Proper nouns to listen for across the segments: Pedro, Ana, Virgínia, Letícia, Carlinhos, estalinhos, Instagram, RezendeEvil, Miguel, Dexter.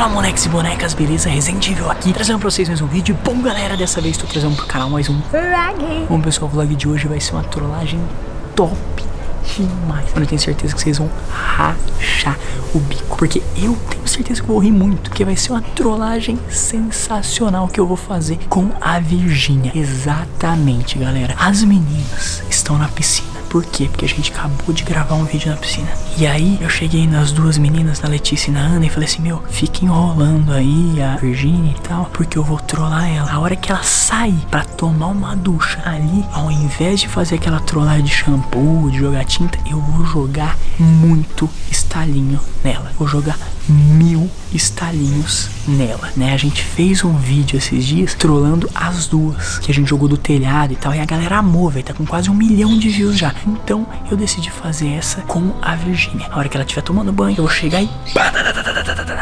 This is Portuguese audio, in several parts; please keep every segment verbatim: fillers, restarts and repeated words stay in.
Fala, moleques e bonecas, beleza? RezendeEvil aqui, trazendo pra vocês mais um vídeo. Bom, galera, dessa vez tô trazendo pro canal mais um vlog. Bom, pessoal, o vlog de hoje vai ser uma trollagem top demais. Mano, eu tenho certeza que vocês vão rachar o bico, porque eu tenho certeza que eu vou rir muito, porque vai ser uma trollagem sensacional que eu vou fazer com a Virgínia. Exatamente, galera. As meninas estão na piscina. Por quê? Porque a gente acabou de gravar um vídeo na piscina. E aí, eu cheguei nas duas meninas, na Letícia e na Ana, e falei assim, meu, fica enrolando aí a Virgínia e tal, porque eu vou trollar ela. A hora que ela sai pra tomar uma ducha ali, ao invés de fazer aquela trollagem de shampoo, de jogar tinta, eu vou jogar muito estalinho nela. Vou jogar mil estalinhos nela, né? A gente fez um vídeo esses dias trollando as duas, que a gente jogou do telhado e tal, e a galera amou, velho. Tá com quase um milhão de views já. Então eu decidi fazer essa com a Virgínia. A hora que ela estiver tomando banho, eu vou chegar e...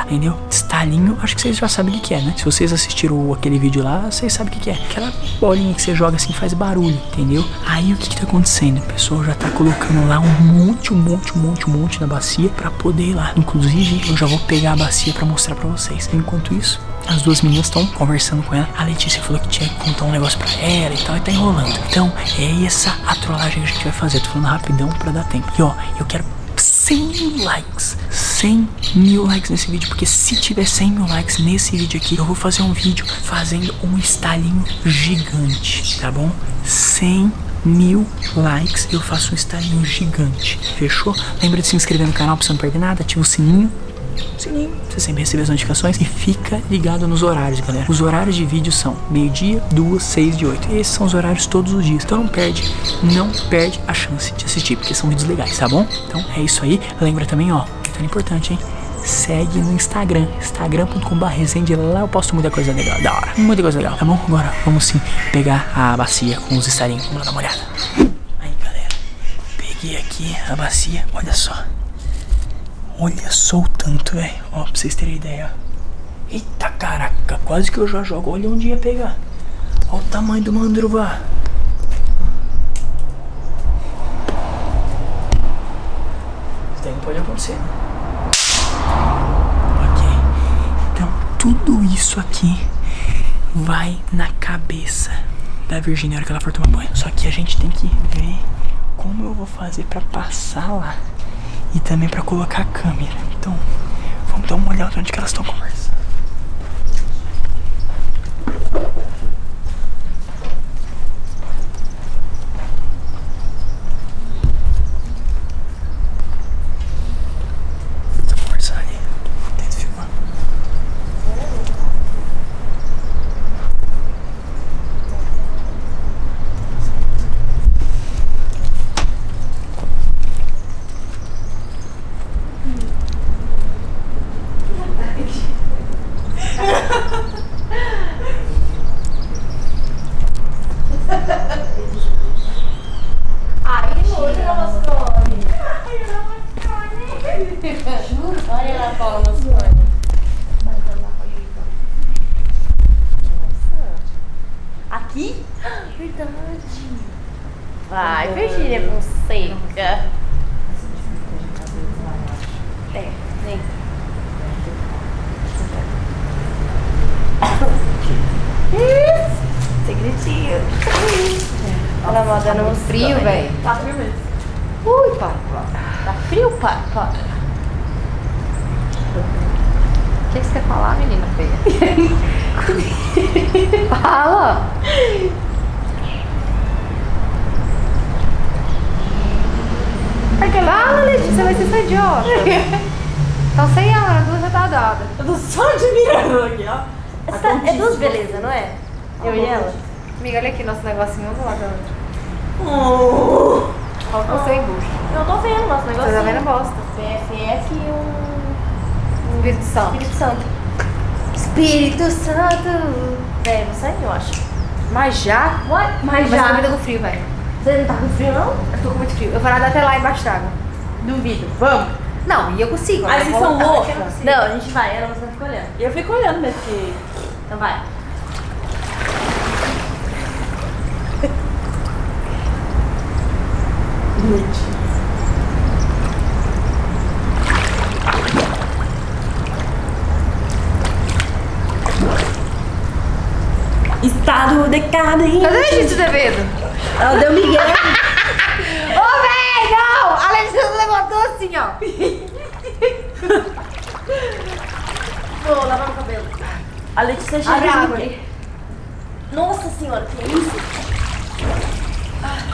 entendeu? Estalinho, acho que vocês já sabem o que é, né? Se vocês assistiram aquele vídeo lá, vocês sabem o que é. Aquela bolinha que você joga assim, faz barulho, entendeu? Aí o que que tá acontecendo? O pessoal já tá colocando lá um monte, um monte, um monte, um monte na bacia pra poder ir lá. Inclusive, eu já vou pegar a bacia pra mostrar pra vocês. Enquanto isso, as duas meninas estão conversando com ela. A Letícia falou que tinha que contar um negócio pra ela e tal, e tá enrolando. Então, é essa a trollagem que a gente vai fazer. Eu tô falando rapidão pra dar tempo. E ó, eu quero cem mil likes. cem mil likes nesse vídeo, porque se tiver cem mil likes nesse vídeo aqui, eu vou fazer um vídeo fazendo um estalinho gigante, tá bom? cem mil likes, eu faço um estalinho gigante, fechou? Lembra de se inscrever no canal pra você não perder nada, ativa o sininho. Sininho, você sempre recebe as notificações. E fica ligado nos horários, galera. Os horários de vídeo são meio-dia, duas, seis e oito. Esses são os horários todos os dias. Então não perde, não perde a chance de assistir, porque são vídeos legais, tá bom? Então é isso aí. Lembra também, ó, que é tão importante, hein? Segue no Instagram, instagram ponto com barra rezende. Lá eu posto muita coisa legal, da hora. Muita coisa legal, tá bom? Agora vamos sim pegar a bacia com os estalinhos. Vamos lá dar uma olhada. Aí, galera, peguei aqui a bacia, olha só. Olha só o tanto, velho. Ó, pra vocês terem ideia. Eita, caraca. Quase que eu já jogo. Olha onde ia pegar. Olha o tamanho do mandruvá. Isso daí não pode acontecer, né? Ok. Então, tudo isso aqui vai na cabeça da Virgínia na hora que ela for tomar banho. Só que a gente tem que ver como eu vou fazer pra passar lá. E também pra colocar a câmera. Então, vamos dar uma olhada onde que elas estão conversando. Estão conversando ali. Tento filmar. Vai, Virgínia, não seca. É, vem. Segredinho. Olha a moda no frio, velho. Tá frio mesmo. Ui, pai. Tá frio, pai. Pá. O que, que você quer falar, menina feia? Fala! Fala, Letícia, vai ser só idiota. Então sem ela, duas já tá dada. Eu tô só admirando aqui, ó. Essa tá, é duas beleza, não é? Eu ah, e ela. Amiga, olha aqui nosso negocinho, um do lado da outra. Oh. Qual que você embucha? Eu tô vendo nosso negocinho. Você tá vendo bosta. P F F e um... um Espírito Santo. Espírito Santo. Espírito Santo. Velho, não sai, eu acho. Mas já? What? Mas, Mas já. Mas tá com frio, velho. Você não tá com frio, não? Eu tô com muito frio. Eu vou nadar até lá embaixo d'água. Duvido. Vamos? Não, e eu consigo. Aí vocês são loucas? Não, a gente vai, ela não fica olhando. E eu fico olhando mesmo, porque... Então vai. Gente. carro de Carlinhos. Cadê a Letícia Devedo? Ela deu Miguel. Ô, véi, não! A Letícia levantou assim, ó. Vou lavar o cabelo. A Letícia cheirava ali. Nossa senhora, que é isso?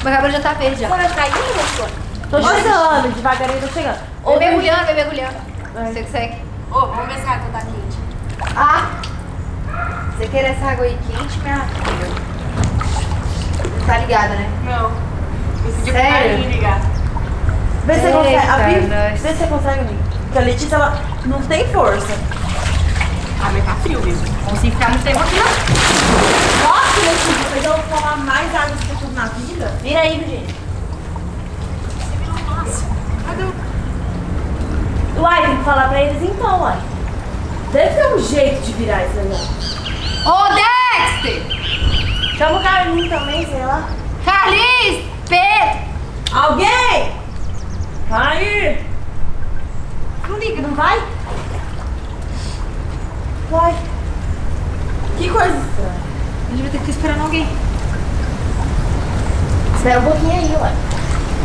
Meu cabelo já tá verde, já. Você vai ficar indo, meu senhor? Tô chegando, devagarinho tô chegando. Vem mergulhando, vem mergulhando. Você que segue. Ô, vamos ver se a água tá quente. Ah! Você quer essa água aí quente, minha filha? Não tá ligada, né? Não. Preciso de carinho ligar. Vê se você consegue abrir. Vê se você consegue abrir. Porque a Letícia, ela não tem força. Ah, mas tá frio mesmo. Não consigo ficar muito tempo aqui, não. Nossa, Letícia, depois eu vou falar mais água do que eu tô na vida. Vira aí, Virgínia. Uai, tem que falar pra eles então, uai. Deve ter um jeito de virar esse negócio. Ô, Dexter! Chama o Carlinhos também, sei lá. Carlinhos! Pedro! Alguém! Aí! Não liga, não vai? Uai. Que coisa estranha. A gente vai ter que estar esperando alguém. Espera um pouquinho aí, uai.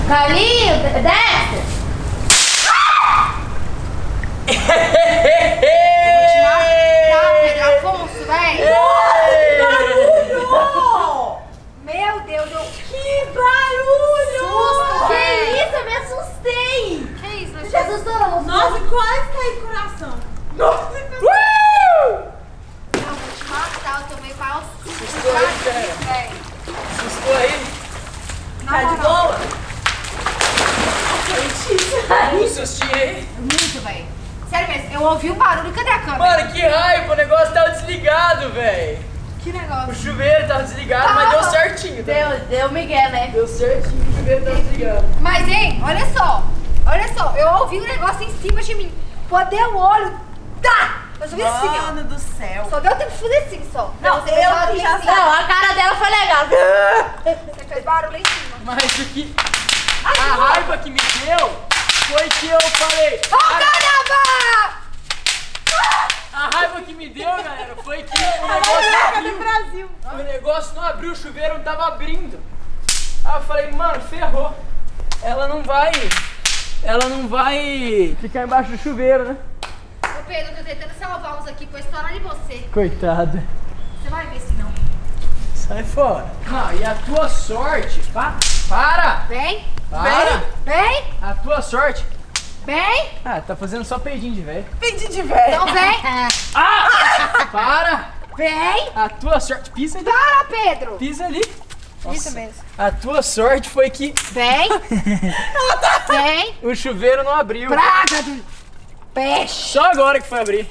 Carlinhos! Dexter! Eu vou te matar, Pedro Afonso, velho. Nossa, que barulho! Meu Deus, eu... que barulho! Susto, que é isso? Eu me assustei! Que isso? Você assustou? Não? Nossa, quase caiu o coração. Nossa, que uh! Eu vou te matar, eu tomei pau. Assustou aí, velho. Assustou aí? Tá de boa? Nossa, eu assustei. Muito, velho. Sério mesmo, eu ouvi o barulho. Cadê a câmera? Mano, que raiva, o negócio tava desligado, velho. Que negócio? O chuveiro tava desligado, tava. Mas deu certinho. Tá? Deu, deu Miguel, né? Deu certinho, o chuveiro tava desligado. Mas, hein, olha só. Olha só, eu ouvi o um negócio em cima de mim. Pô, deu o olho, tá! Eu só vi assim, ó. Mano do céu. Só deu tempo de fazer assim, só. Não, não eu barulho já... Não, a cara dela foi legal. Você fez barulho em cima. Mas o que... Ai, a que raiva que me deu... Foi que eu falei... Ô, caramba! A raiva que me deu, galera, foi que o negócio abriu. Do Brasil. O negócio não abriu, o chuveiro não tava abrindo. Aí eu falei, mano, ferrou. Ela não vai... Ela não vai ficar embaixo do chuveiro, né? Ô, Pedro, eu tô tentando salvar uns aqui, foi estourar de você. Coitada. Você vai ver se não. Sai fora. Não, e a tua sorte... Pa para! Vem! Para! Vem! A tua sorte! Vem! Ah, tá fazendo só peidinho de velho. Peidinho de velho! Então vem! Ah! Para! Vem! A tua sorte... Pisa ali! Para, Pedro! Pisa ali! Nossa. Isso mesmo. A tua sorte foi que... Vem! Vem! O chuveiro não abriu. Praga do... Peixe! Só agora que foi abrir.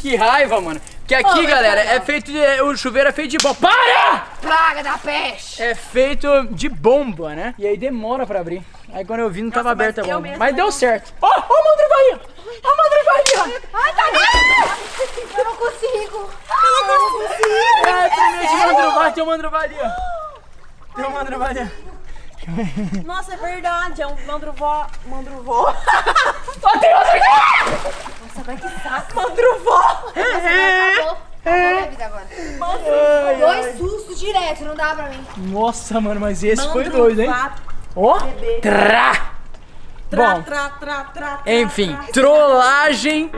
Que raiva, mano. Porque aqui, oh, galera, é feito de... O chuveiro é feito de bom. Para! Praga da peste! É feito de bomba, né? E aí demora pra abrir. Aí quando eu vi não tava aberta a bomba. Mas deu certo. Ó, ó a madrivaria! Ó a madrivaria! Ai, tá lindo! Eu não consigo! Eu não consigo! É, primeiro de madruvar, tem uma madrivaria. Tem uma madrivaria. Nossa, é verdade, é um mandruvó... Mandruvó? Ó, tem outro aqui! Nossa, vai que saco! Mandruvó! Nossa, é. A vida agora. Ai, dois ai. Sustos direto, não dá pra mim. Nossa, mano, mas esse Mandro foi doido, hein? Ó! Oh. Trá! Trá, bom, trá, trá, trá, enfim, trá, trollagem,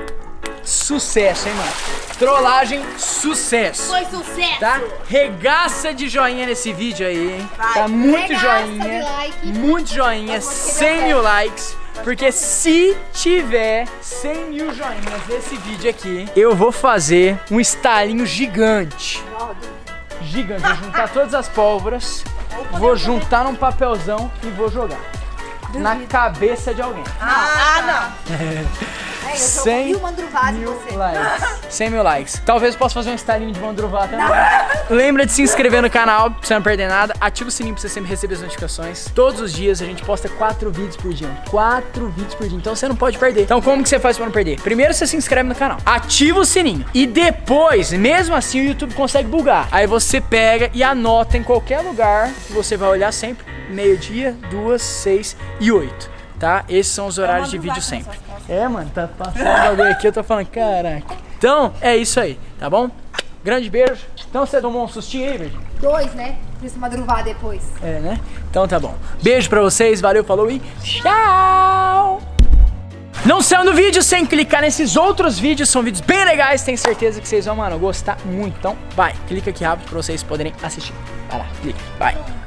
sucesso, hein, mano? Trollagem, sucesso. Foi sucesso! Tá? Regaça de joinha nesse vídeo aí, hein? Vai. Tá muito regaça joinha, like. Muito joinha, cem mil likes. Porque se tiver cem mil joinhas nesse vídeo aqui, eu vou fazer um estalinho gigante. Gigante. Vou juntar todas as pólvoras, vou juntar num papelzão e vou jogar. Duvido. Na cabeça de alguém. Ah, não. É, eu cem mil likes. cem mil likes. Talvez eu possa fazer um estalinho de mandruvá também. Não. Lembra de se inscrever no canal pra você não perder nada. Ativa o sininho pra você sempre receber as notificações. Todos os dias a gente posta quatro vídeos por dia. quatro vídeos por dia. Então você não pode perder. Então como que você faz pra não perder? Primeiro você se inscreve no canal. Ativa o sininho. E depois, mesmo assim, o YouTube consegue bugar. Aí você pega e anota em qualquer lugar que você vai olhar sempre. Meio-dia, duas, seis e oito. Tá? Esses são os horários de vídeo sempre. É, mano, tá passando alguém aqui, eu tô falando, caraca. Então, é isso aí, tá bom? Grande beijo. Então você tomou um sustinho aí, Virgínia? Dois, né? Preciso madrugar depois. É, né? Então tá bom. Beijo pra vocês, valeu, falou e tchau! Não saiam do vídeo sem clicar nesses outros vídeos, são vídeos bem legais, tenho certeza que vocês vão, mano, gostar muito. Então vai, clica aqui rápido pra vocês poderem assistir. Vai lá, clica, vai.